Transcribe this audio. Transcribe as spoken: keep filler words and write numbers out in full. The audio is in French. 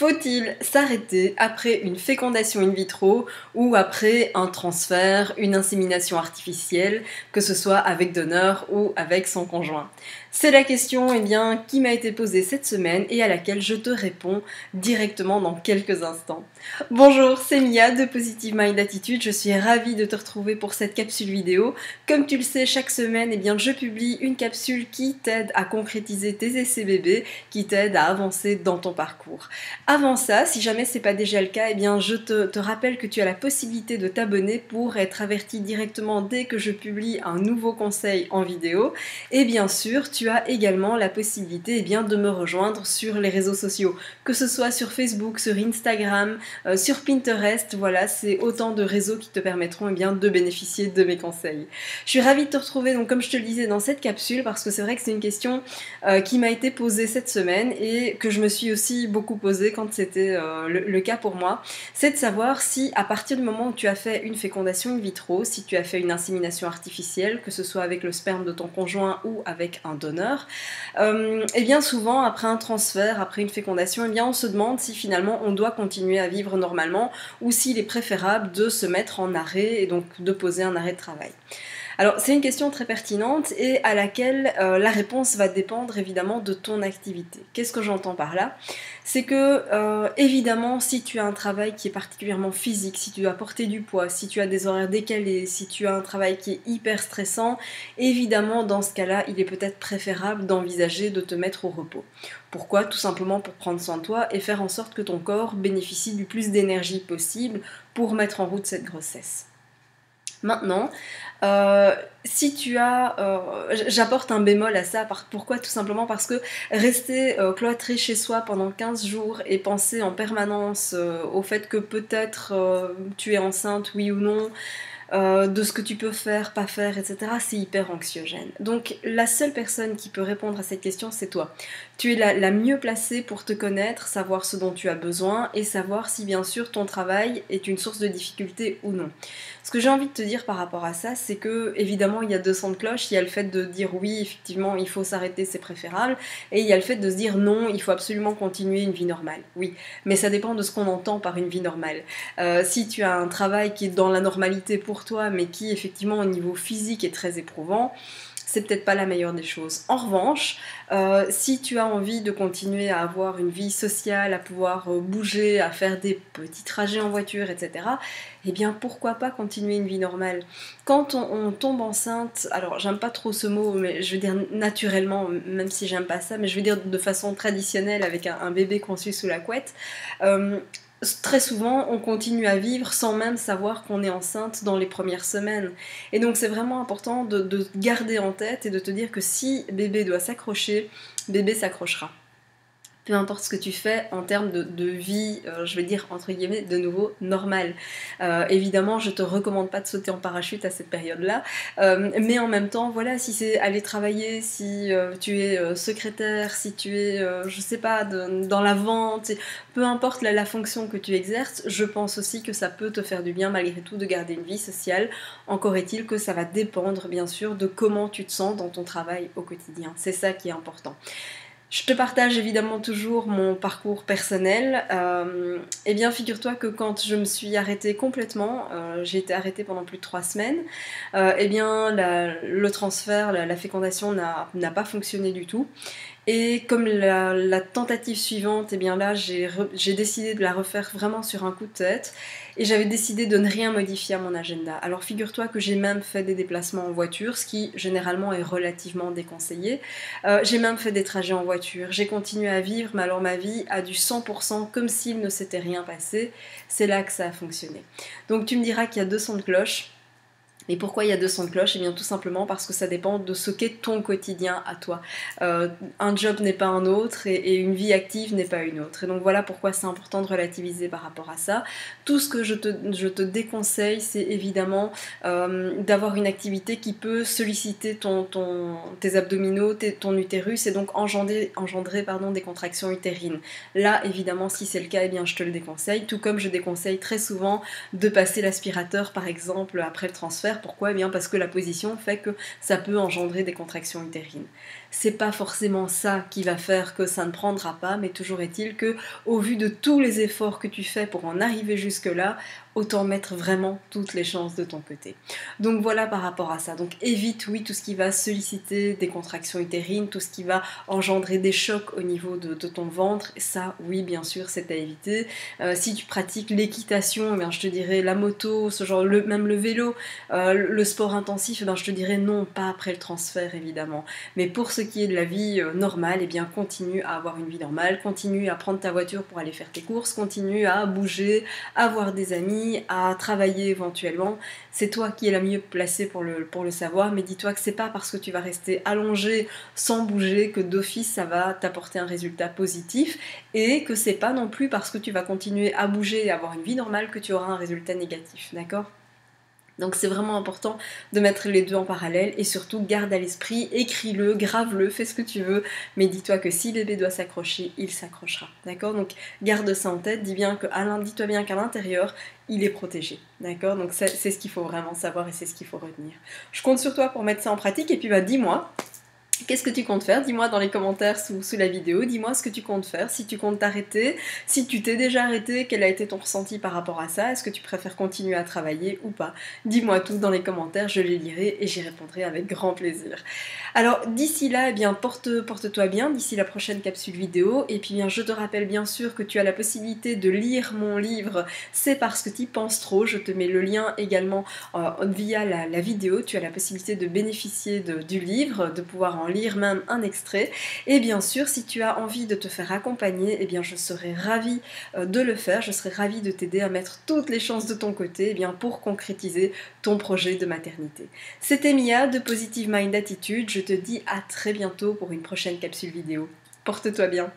Faut-il s'arrêter après une fécondation in vitro ou après un transfert, une insémination artificielle, que ce soit avec donneur ou avec son conjoint? C'est la question eh bien, qui m'a été posée cette semaine et à laquelle je te réponds directement dans quelques instants. Bonjour, c'est Mia de Positive Mind Attitude, je suis ravie de te retrouver pour cette capsule vidéo. Comme tu le sais, chaque semaine, eh bien, je publie une capsule qui t'aide à concrétiser tes essais bébés, qui t'aide à avancer dans ton parcours. Avant ça, si jamais ce n'est pas déjà le cas, eh bien, je te, te rappelle que tu as la possibilité de t'abonner pour être averti directement dès que je publie un nouveau conseil en vidéo. Et bien sûr, tu Tu as également la possibilité eh bien, de me rejoindre sur les réseaux sociaux, que ce soit sur Facebook, sur Instagram, euh, sur Pinterest, voilà, c'est autant de réseaux qui te permettront eh bien, de bénéficier de mes conseils. Je suis ravie de te retrouver, donc, comme je te le disais, dans cette capsule, parce que c'est vrai que c'est une question euh, qui m'a été posée cette semaine et que je me suis aussi beaucoup posée quand c'était euh, le, le cas pour moi, c'est de savoir si à partir du moment où tu as fait une fécondation in vitro, si tu as fait une insémination artificielle, que ce soit avec le sperme de ton conjoint ou avec un donneur, Euh, et bien souvent après un transfert, après une fécondation, et bien on se demande si finalement on doit continuer à vivre normalement ou s'il est préférable de se mettre en arrêt et donc de poser un arrêt de travail. Alors c'est une question très pertinente et à laquelle euh, la réponse va dépendre évidemment de ton activité. Qu'est-ce que j'entends par là? C'est que euh, évidemment si tu as un travail qui est particulièrement physique, si tu dois porter du poids, si tu as des horaires décalés, si tu as un travail qui est hyper stressant, évidemment dans ce cas-là il est peut-être préférable d'envisager de te mettre au repos. Pourquoi? Tout simplement pour prendre soin de toi et faire en sorte que ton corps bénéficie du plus d'énergie possible pour mettre en route cette grossesse. Maintenant, euh, si tu as... Euh, j'apporte un bémol à ça. Par, pourquoi? Tout simplement parce que rester euh, cloîtré chez soi pendant quinze jours et penser en permanence euh, au fait que peut-être euh, tu es enceinte, oui ou non, Euh, de ce que tu peux faire, pas faire, et cetera, c'est hyper anxiogène. Donc la seule personne qui peut répondre à cette question, c'est toi. Tu es la, la mieux placée pour te connaître, savoir ce dont tu as besoin et savoir si bien sûr ton travail est une source de difficulté ou non. Ce que j'ai envie de te dire par rapport à ça, c'est que évidemment il y a deux sons de cloche, il y a le fait de dire oui, effectivement il faut s'arrêter, c'est préférable, et il y a le fait de se dire non, il faut absolument continuer une vie normale. Oui, mais ça dépend de ce qu'on entend par une vie normale. Euh, si tu as un travail qui est dans la normalité pour toi, mais qui effectivement au niveau physique est très éprouvant, c'est peut-être pas la meilleure des choses. En revanche, euh, si tu as envie de continuer à avoir une vie sociale, à pouvoir bouger, à faire des petits trajets en voiture, et cetera, eh bien pourquoi pas continuer une vie normale? Quand on, on tombe enceinte, alors j'aime pas trop ce mot, mais je veux dire naturellement, même si j'aime pas ça, mais je veux dire de façon traditionnelle avec un, un bébé conçu sous la couette, euh, très souvent, on continue à vivre sans même savoir qu'on est enceinte dans les premières semaines. Et donc c'est vraiment important de, de garder en tête et de te dire que si bébé doit s'accrocher, bébé s'accrochera. Peu importe ce que tu fais en termes de, de vie, euh, je vais dire entre guillemets de nouveau normale. Euh, évidemment, je te recommande pas de sauter en parachute à cette période-là, euh, mais en même temps, voilà, si c'est aller travailler, si euh, tu es euh, secrétaire, si tu es, euh, je sais pas, de, dans la vente, peu importe la, la fonction que tu exerces, je pense aussi que ça peut te faire du bien malgré tout de garder une vie sociale. Encore est-il que ça va dépendre bien sûr de comment tu te sens dans ton travail au quotidien. C'est ça qui est important. Je te partage évidemment toujours mon parcours personnel. Euh, eh bien, figure-toi que quand je me suis arrêtée complètement, euh, j'ai été arrêtée pendant plus de trois semaines, euh, eh bien, la, le transfert, la, la fécondation n'a pas fonctionné du tout. Et comme la, la tentative suivante, eh bien là, j'ai décidé de la refaire vraiment sur un coup de tête. Et j'avais décidé de ne rien modifier à mon agenda. Alors figure-toi que j'ai même fait des déplacements en voiture, ce qui généralement est relativement déconseillé. Euh, j'ai même fait des trajets en voiture. J'ai continué à vivre, mais alors ma vie a du cent pour cent comme s'il ne s'était rien passé. C'est là que ça a fonctionné. Donc tu me diras qu'il y a deux sons de cloche. Et pourquoi il y a deux sons de cloche? Eh bien tout simplement parce que ça dépend de ce qu'est ton quotidien à toi. Euh, un job n'est pas un autre et, et une vie active n'est pas une autre. Et donc voilà pourquoi c'est important de relativiser par rapport à ça. Tout ce que je te, je te déconseille, c'est évidemment euh, d'avoir une activité qui peut solliciter ton, ton, tes abdominaux, tes, ton utérus et donc engendrer, engendrer pardon, des contractions utérines. Là évidemment si c'est le cas, eh bien, je te le déconseille. Tout comme je déconseille très souvent de passer l'aspirateur par exemple après le transfert, contraire. Pourquoi? Eh bien parce que la position fait que ça peut engendrer des contractions utérines. C'est pas forcément ça qui va faire que ça ne prendra pas, mais toujours est-il que, au vu de tous les efforts que tu fais pour en arriver jusque-là, autant mettre vraiment toutes les chances de ton côté. Donc voilà par rapport à ça. Donc évite, oui, tout ce qui va solliciter des contractions utérines, tout ce qui va engendrer des chocs au niveau de, de ton ventre. Ça, oui, bien sûr, c'est à éviter. Euh, si tu pratiques l'équitation, eh bien, je te dirais la moto, ce genre, le, même le vélo, euh, le sport intensif, eh bien, je te dirais non, pas après le transfert, évidemment. Mais pour ce qui est de la vie euh, normale, eh bien, continue à avoir une vie normale, continue à prendre ta voiture pour aller faire tes courses, continue à bouger, à avoir des amis, à travailler éventuellement. C'est toi qui es la mieux placée pour le, pour le savoir, mais dis-toi que c'est pas parce que tu vas rester allongé sans bouger que d'office ça va t'apporter un résultat positif, et que c'est pas non plus parce que tu vas continuer à bouger et avoir une vie normale que tu auras un résultat négatif, d'accord ? Donc c'est vraiment important de mettre les deux en parallèle, et surtout garde à l'esprit, écris-le, grave-le, fais ce que tu veux, mais dis-toi que si bébé doit s'accrocher, il s'accrochera, d'accord? Donc garde ça en tête, dis bien que, dis-toi bien qu'à l'intérieur, il est protégé, d'accord? Donc c'est ce qu'il faut vraiment savoir et c'est ce qu'il faut retenir. Je compte sur toi pour mettre ça en pratique, et puis bah dis-moi, qu'est-ce que tu comptes faire? Dis-moi dans les commentaires sous, sous la vidéo, dis-moi ce que tu comptes faire, si tu comptes t'arrêter, si tu t'es déjà arrêté, quel a été ton ressenti par rapport à ça, est-ce que tu préfères continuer à travailler ou pas? Dis-moi tout dans les commentaires, je les lirai et j'y répondrai avec grand plaisir. Alors d'ici là, eh bien, porte, porte-toi bien, d'ici la prochaine capsule vidéo, et puis bien, je te rappelle bien sûr que tu as la possibilité de lire mon livre « C'est parce que tu penses trop », je te mets le lien également euh, via la, la vidéo, tu as la possibilité de bénéficier de, du livre, de pouvoir en lire même un extrait, et bien sûr si tu as envie de te faire accompagner, eh bien je serai ravie de le faire, je serai ravie de t'aider à mettre toutes les chances de ton côté, eh bien pour concrétiser ton projet de maternité. C'était Mia de Positive Mind Attitude, je te dis à très bientôt pour une prochaine capsule vidéo. Porte-toi bien.